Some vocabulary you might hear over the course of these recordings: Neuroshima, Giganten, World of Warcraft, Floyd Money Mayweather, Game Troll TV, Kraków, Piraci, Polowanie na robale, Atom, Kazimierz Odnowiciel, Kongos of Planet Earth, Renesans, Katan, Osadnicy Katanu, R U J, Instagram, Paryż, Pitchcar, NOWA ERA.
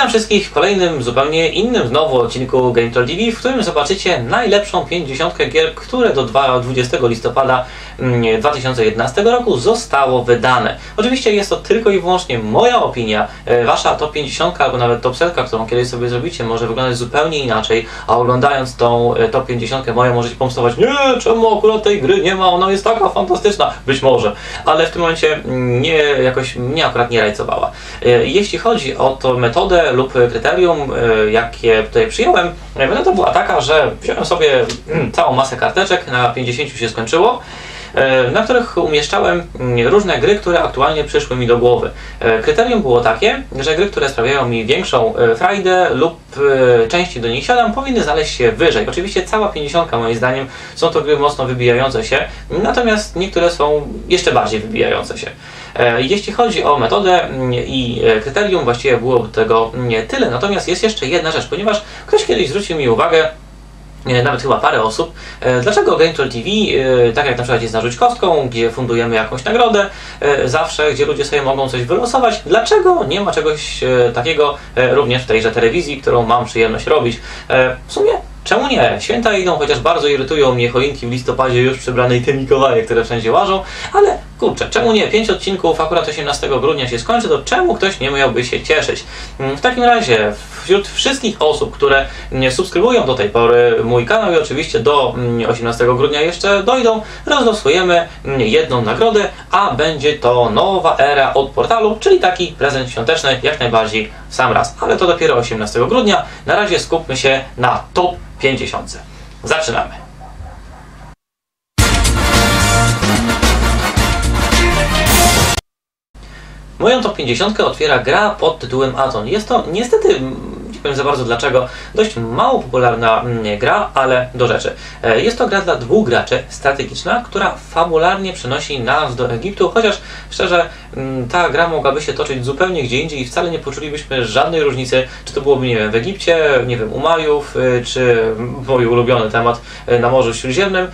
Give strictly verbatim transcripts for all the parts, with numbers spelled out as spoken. Witam wszystkich w kolejnym, zupełnie innym znowu odcinku Game Troll T V, w którym zobaczycie najlepszą pięćdziesiąt gier, które do dwudziestego listopada dwa tysiące jedenastego roku zostało wydane. Oczywiście jest to tylko i wyłącznie moja opinia. Wasza top pięćdziesiąt albo nawet top setka, którą kiedyś sobie zrobicie, może wyglądać zupełnie inaczej, a oglądając tą top pięćdziesiąt moją możecie pomstować: nie, czemu akurat tej gry nie ma, ona jest taka fantastyczna. Być może, ale w tym momencie nie, jakoś mnie akurat nie rajcowała. Jeśli chodzi o to metodę lub kryterium, jakie tutaj przyjąłem, metoda była taka, że wziąłem sobie całą masę karteczek, na pięćdziesięciu się skończyło, na których umieszczałem różne gry, które aktualnie przyszły mi do głowy. Kryterium było takie, że gry, które sprawiają mi większą frajdę lub częściej do nich siadam, powinny znaleźć się wyżej. Oczywiście cała pięćdziesiątka moim zdaniem są to gry mocno wybijające się, natomiast niektóre są jeszcze bardziej wybijające się. Jeśli chodzi o metodę i kryterium, właściwie byłoby tego tyle. Natomiast jest jeszcze jedna rzecz, ponieważ ktoś kiedyś zwrócił mi uwagę, nawet chyba parę osób, dlaczego Game Troll T V, tak jak na przykład jest Narzuć Kostką, gdzie fundujemy jakąś nagrodę zawsze, gdzie ludzie sobie mogą coś wylosować, dlaczego nie ma czegoś takiego również w tejże telewizji, którą mam przyjemność robić. W sumie czemu nie? Święta idą, chociaż bardzo irytują mnie choinki w listopadzie już przybrane i te mikołaje, które wszędzie łażą, ale kurczę, czemu nie? pięć odcinków akurat osiemnastego grudnia się skończy, to czemu ktoś nie miałby się cieszyć? W takim razie wśród wszystkich osób, które subskrybują do tej pory mój kanał i oczywiście do osiemnastego grudnia jeszcze dojdą, rozlosujemy jedną nagrodę, a będzie to nowa era od portalu, czyli taki prezent świąteczny jak najbardziej w sam raz. Ale to dopiero osiemnastego grudnia. Na razie skupmy się na top pięćdziesiątce. Zaczynamy! Moją top pięćdziesiątkę otwiera gra pod tytułem Atom. Jest to niestety, nie wiem za bardzo dlaczego, dość mało popularna gra, ale do rzeczy. Jest to gra dla dwóch graczy, strategiczna, która fabularnie przenosi nas do Egiptu, chociaż szczerze ta gra mogłaby się toczyć zupełnie gdzie indziej i wcale nie poczulibyśmy żadnej różnicy, czy to byłoby, nie wiem, w Egipcie, nie wiem, u Majów, czy mój ulubiony temat na Morzu Śródziemnym.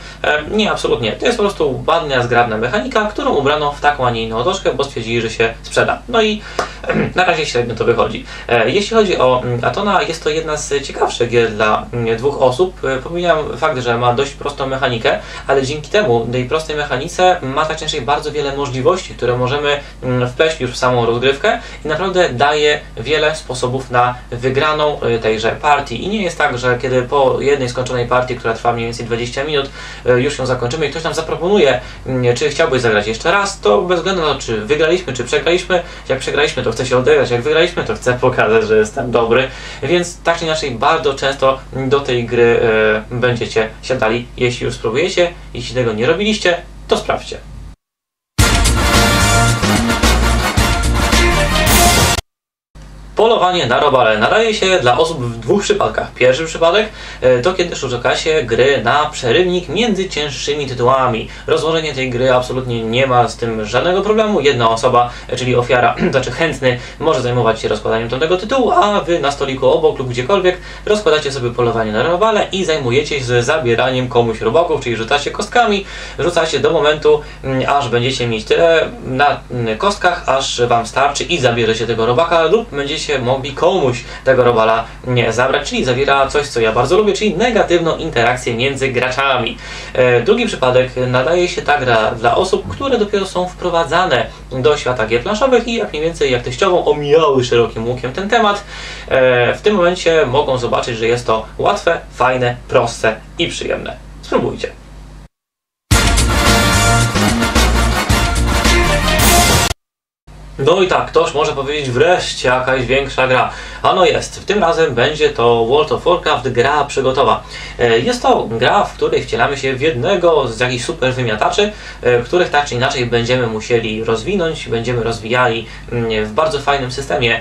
Nie, absolutnie. To jest po prostu ładna, zgrabna mechanika, którą ubrano w taką, a nie inną otoczkę, bo stwierdzili, że się sprzeda. No i na razie średnio to wychodzi. Jeśli chodzi o Atona, jest to jedna z ciekawszych gier dla dwóch osób. Pomijam fakt, że ma dość prostą mechanikę, ale dzięki temu, tej prostej mechanice, ma tak częściej bardzo wiele możliwości, które możemy wpleść już w samą rozgrywkę i naprawdę daje wiele sposobów na wygraną tejże partii. I nie jest tak, że kiedy po jednej skończonej partii, która trwa mniej więcej dwadzieścia minut, już ją zakończymy i ktoś nam zaproponuje, czy chciałbyś zagrać jeszcze raz, to bez względu na to, czy wygraliśmy, czy przegraliśmy, jak przegraliśmy, to chcę się odegrać, jak wygraliśmy, to chcę pokazać, że jestem dobry. Więc tak czy inaczej bardzo często do tej gry y, będziecie siadali, jeśli już spróbujecie. Jeśli tego nie robiliście, to sprawdźcie. Polowanie na robale nadaje się dla osób w dwóch przypadkach. Pierwszy przypadek to kiedy szuka się gry na przerywnik między cięższymi tytułami. Rozłożenie tej gry absolutnie nie ma z tym żadnego problemu. Jedna osoba, czyli ofiara, znaczy chętny, może zajmować się rozkładaniem tamtego tytułu, a wy na stoliku obok lub gdziekolwiek rozkładacie sobie polowanie na robale i zajmujecie się z zabieraniem komuś robaków, czyli rzucacie kostkami, rzucacie do momentu, aż będziecie mieć tyle na kostkach, aż wam starczy i zabierzecie tego robaka lub będziecie mogli komuś tego robala nie zabrać, czyli zawiera coś, co ja bardzo lubię, czyli negatywną interakcję między graczami. E, drugi przypadek nadaje się tak dla, dla osób, które dopiero są wprowadzane do świata gier planszowych i jak mniej więcej jak teściową omijały szerokim łukiem ten temat. E, w tym momencie mogą zobaczyć, że jest to łatwe, fajne, proste i przyjemne. Spróbujcie. No i tak, ktoś może powiedzieć: wreszcie jakaś większa gra. Ano jest, tym razem będzie to World of Warcraft, gra przygotowa. Jest to gra, w której wcielamy się w jednego z jakichś super wymiataczy, których tak czy inaczej będziemy musieli rozwinąć, będziemy rozwijali w bardzo fajnym systemie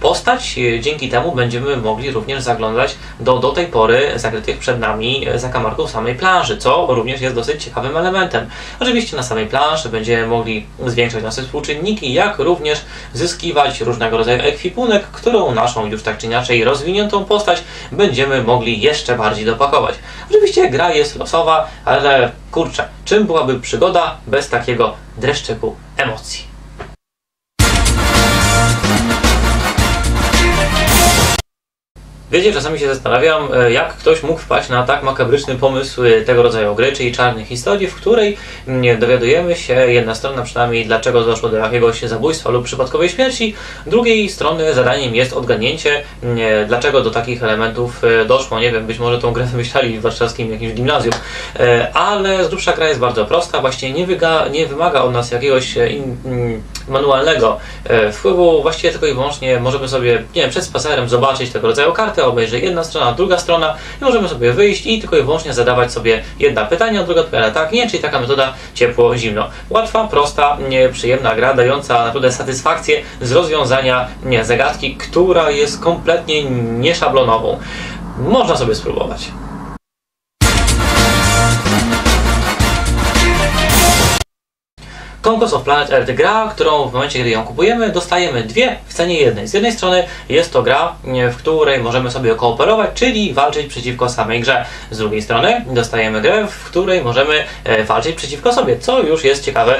postać. Dzięki temu będziemy mogli również zaglądać do, do tej pory zakrytych przed nami zakamarków samej planszy, co również jest dosyć ciekawym elementem. Oczywiście na samej planszy będziemy mogli zwiększać nasze współczynniki, jak również zyskiwać różnego rodzaju ekwipunek, którą naszą już tak czy inaczej rozwiniętą postać będziemy mogli jeszcze bardziej dopakować. Oczywiście gra jest losowa, ale kurczę, czym byłaby przygoda bez takiego dreszczyku emocji? Wiecie, czasami się zastanawiam, jak ktoś mógł wpaść na tak makabryczny pomysł tego rodzaju gry, czyli czarnych historii, w której dowiadujemy się, jedna strona przynajmniej, dlaczego doszło do jakiegoś zabójstwa lub przypadkowej śmierci, drugiej strony zadaniem jest odgadnięcie, dlaczego do takich elementów doszło. Nie wiem, być może tą grę wymyślali w warszawskim jakimś gimnazjum, ale z grubsza gra jest bardzo prosta, właściwie nie, wyga, nie wymaga od nas jakiegoś in, in, manualnego wpływu, właściwie tylko i wyłącznie możemy sobie, nie wiem, przed spacerem zobaczyć tego rodzaju karty, obejrzy jedna strona, druga strona i możemy sobie wyjść i tylko i wyłącznie zadawać sobie jedna pytania, druga odpowiada tak, nie, czyli taka metoda ciepło-zimno. Łatwa, prosta, przyjemna gra, dająca naprawdę satysfakcję z rozwiązania zagadki, która jest kompletnie nieszablonową. Można sobie spróbować. Kongos of Planet Earth, gra, którą w momencie, kiedy ją kupujemy, dostajemy dwie w cenie jednej. Z jednej strony jest to gra, w której możemy sobie kooperować, czyli walczyć przeciwko samej grze. Z drugiej strony dostajemy grę, w której możemy walczyć przeciwko sobie, co już jest ciekawe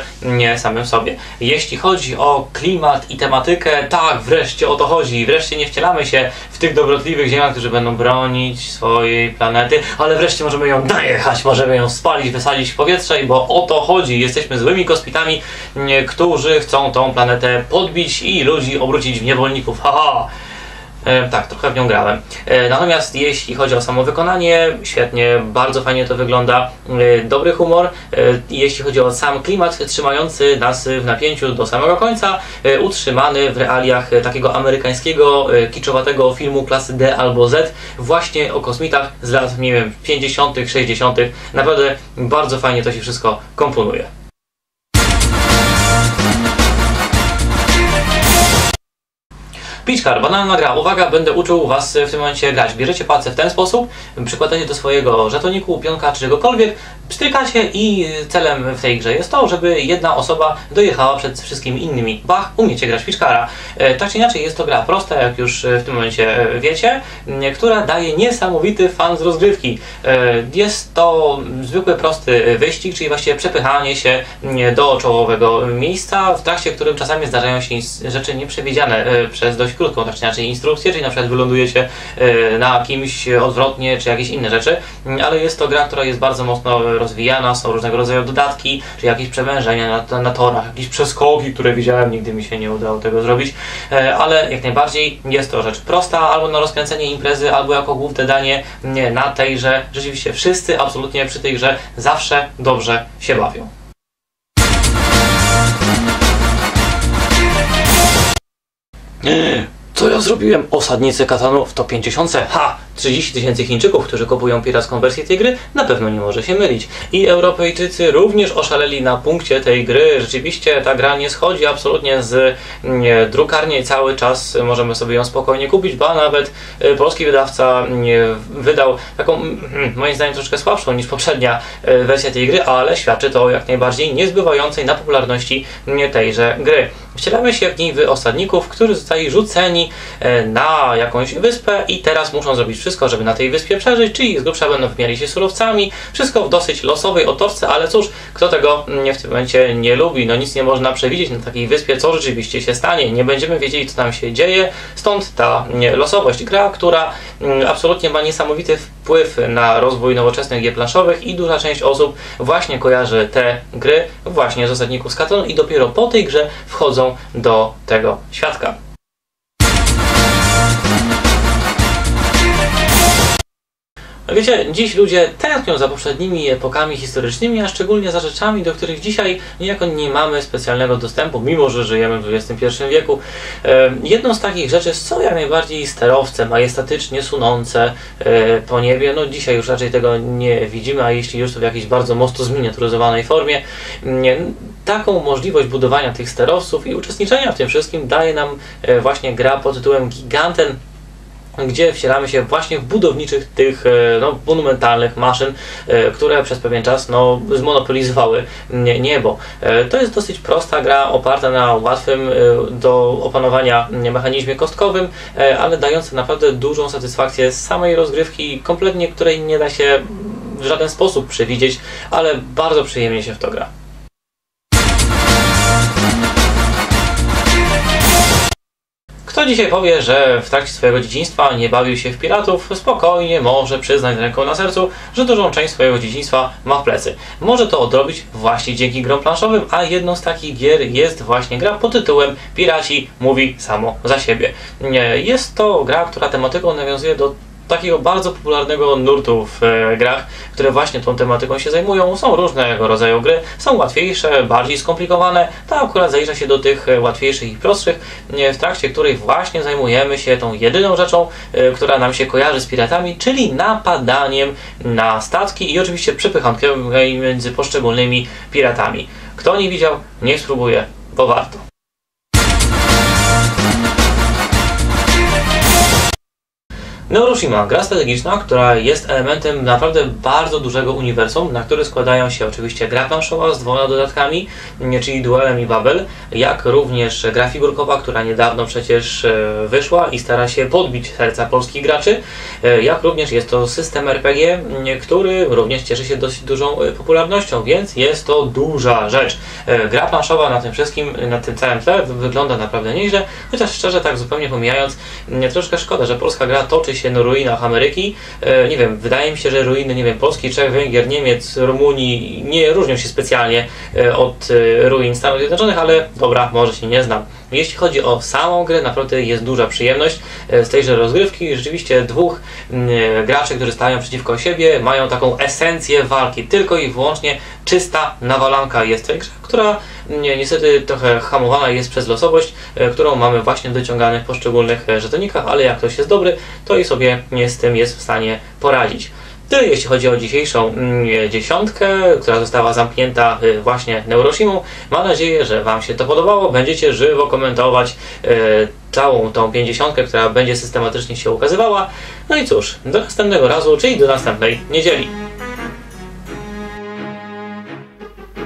samym sobie. Jeśli chodzi o klimat i tematykę, tak, wreszcie o to chodzi. Wreszcie nie wcielamy się w tych dobrotliwych ziemiach, którzy będą bronić swojej planety, ale wreszcie możemy ją najechać, możemy ją spalić, wysadzić w powietrze, bo o to chodzi. Jesteśmy złymi kosmitami, którzy chcą tą planetę podbić i ludzi obrócić w niewolników. Haha! E, tak, trochę w nią grałem. E, natomiast jeśli chodzi o samo wykonanie, świetnie, bardzo fajnie to wygląda. E, dobry humor. E, jeśli chodzi o sam klimat, trzymający nas w napięciu do samego końca, e, utrzymany w realiach takiego amerykańskiego, e, kiczowatego filmu klasy D albo Z, właśnie o kosmitach z lat, nie wiem, pięćdziesiątych, sześćdziesiątych. Naprawdę bardzo fajnie to się wszystko komponuje. Pitchcar, banalna gra. Uwaga, będę uczył was w tym momencie grać. Bierzecie palce w ten sposób, przykładacie do swojego żetoniku, pionka czy czegokolwiek, pstrykacie i celem w tej grze jest to, żeby jedna osoba dojechała przed wszystkimi innymi. Bach, umiecie grać Pitchcara. Tak czy inaczej jest to gra prosta, jak już w tym momencie wiecie, która daje niesamowity fan z rozgrywki. Jest to zwykły, prosty wyścig, czyli właściwie przepychanie się do czołowego miejsca, w trakcie którym czasami zdarzają się rzeczy nieprzewidziane przez dość krótką, tak czy inaczej instrukcję, czyli na przykład wylądujecie na kimś odwrotnie, czy jakieś inne rzeczy, ale jest to gra, która jest bardzo mocno rozwijana, są różnego rodzaju dodatki, czy jakieś przewężenia na, na torach, jakieś przeskoki, które widziałem, nigdy mi się nie udało tego zrobić, ale jak najbardziej jest to rzecz prosta, albo na rozkręcenie imprezy, albo jako główne danie na tej grze. Rzeczywiście wszyscy absolutnie przy tej grze zawsze dobrze się bawią. Co ja zrobiłem? Osadnicy Katanu w top pięćdziesiątce. Ha! trzydzieści tysięcy Chińczyków, którzy kupują piracką wersję tej gry, na pewno nie może się mylić. I Europejczycy również oszaleli na punkcie tej gry. Rzeczywiście ta gra nie schodzi absolutnie z drukarni. Cały czas możemy sobie ją spokojnie kupić, ba nawet polski wydawca wydał taką, moim zdaniem, troszkę słabszą niż poprzednia wersja tej gry, ale świadczy to o jak najbardziej niezbywającej na popularności tejże gry. Wcielamy się w niej w osadników, którzy zostali rzuceni na jakąś wyspę i teraz muszą zrobić wszystko, żeby na tej wyspie przeżyć, czyli z grubsza będą wymieniali się surowcami, wszystko w dosyć losowej otoczce, ale cóż, kto tego w tym momencie nie lubi, no nic nie można przewidzieć na takiej wyspie, co rzeczywiście się stanie, nie będziemy wiedzieli, co tam się dzieje, stąd ta losowość. Gra, która absolutnie ma niesamowity wpływ na rozwój nowoczesnych gier planszowych i duża część osób właśnie kojarzy te gry właśnie z osadników z Katanu i dopiero po tej grze wchodzą do tego światka. Wiecie, dziś ludzie tęsknią za poprzednimi epokami historycznymi, a szczególnie za rzeczami, do których dzisiaj niejako nie mamy specjalnego dostępu, mimo że żyjemy w dwudziestym pierwszym wieku. Jedną z takich rzeczy są jak najbardziej sterowce, majestatycznie sunące po niebie. No dzisiaj już raczej tego nie widzimy, a jeśli już, to w jakiejś bardzo mocno zminiaturyzowanej formie. Taką możliwość budowania tych sterowców i uczestniczenia w tym wszystkim daje nam właśnie gra pod tytułem Giganten, gdzie wcielamy się właśnie w budowniczych tych no, monumentalnych maszyn, które przez pewien czas no, zmonopolizowały niebo. To jest dosyć prosta gra, oparta na łatwym do opanowania mechanizmie kostkowym, ale dająca naprawdę dużą satysfakcję z samej rozgrywki, kompletnie której nie da się w żaden sposób przewidzieć, ale bardzo przyjemnie się w to gra. Kto dzisiaj powie, że w trakcie swojego dzieciństwa nie bawił się w piratów, spokojnie może przyznać ręką na sercu, że dużą część swojego dzieciństwa ma w plecy. Może to odrobić właśnie dzięki grom planszowym, a jedną z takich gier jest właśnie gra pod tytułem Piraci mówi samo za siebie. Jest to gra, która tematyką nawiązuje do takiego bardzo popularnego nurtu w e, grach, które właśnie tą tematyką się zajmują. Są różnego rodzaju gry, są łatwiejsze, bardziej skomplikowane, ta akurat zajrza się do tych łatwiejszych i prostszych, e, w trakcie których właśnie zajmujemy się tą jedyną rzeczą, e, która nam się kojarzy z piratami, czyli napadaniem na statki i oczywiście przepychankiem między poszczególnymi piratami. Kto nie widział, niech spróbuje, bo warto. Neuroshima, gra strategiczna, która jest elementem naprawdę bardzo dużego uniwersum, na który składają się oczywiście gra planszowa z dwoma dodatkami, czyli Duelem i Babel, jak również gra figurkowa, która niedawno przecież wyszła i stara się podbić serca polskich graczy, jak również jest to system R P G, który również cieszy się dość dużą popularnością, więc jest to duża rzecz. Gra planszowa na tym wszystkim, na tym całym tle wygląda naprawdę nieźle, chociaż szczerze, tak zupełnie pomijając, troszkę szkoda, że polska gra toczy się na ruinach Ameryki. E, nie wiem, wydaje mi się, że ruiny, nie wiem, Polski, Czech, Węgier, Niemiec, Rumunii nie różnią się specjalnie e, od e, ruin Stanów Zjednoczonych, ale dobra, może się nie znam. Jeśli chodzi o samą grę, naprawdę jest duża przyjemność z tejże rozgrywki. Rzeczywiście dwóch graczy, którzy stają przeciwko siebie, mają taką esencję walki. Tylko i wyłącznie czysta nawalanka jest w tej grze, która niestety trochę hamowana jest przez losowość, którą mamy właśnie dociąganych w poszczególnych żetonikach, ale jak ktoś jest dobry, to i sobie z tym jest w stanie poradzić. Tyle jeśli chodzi o dzisiejszą dziesiątkę, która została zamknięta właśnie Neuroshimą. Mam nadzieję, że Wam się to podobało. Będziecie żywo komentować całą tą pięćdziesiątkę, która będzie systematycznie się ukazywała. No i cóż, do następnego razu, czyli do następnej niedzieli.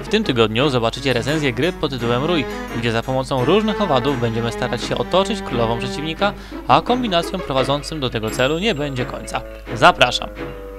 W tym tygodniu zobaczycie recenzję gry pod tytułem R U J, gdzie za pomocą różnych owadów będziemy starać się otoczyć królową przeciwnika, a kombinacjom prowadzącym do tego celu nie będzie końca. Zapraszam!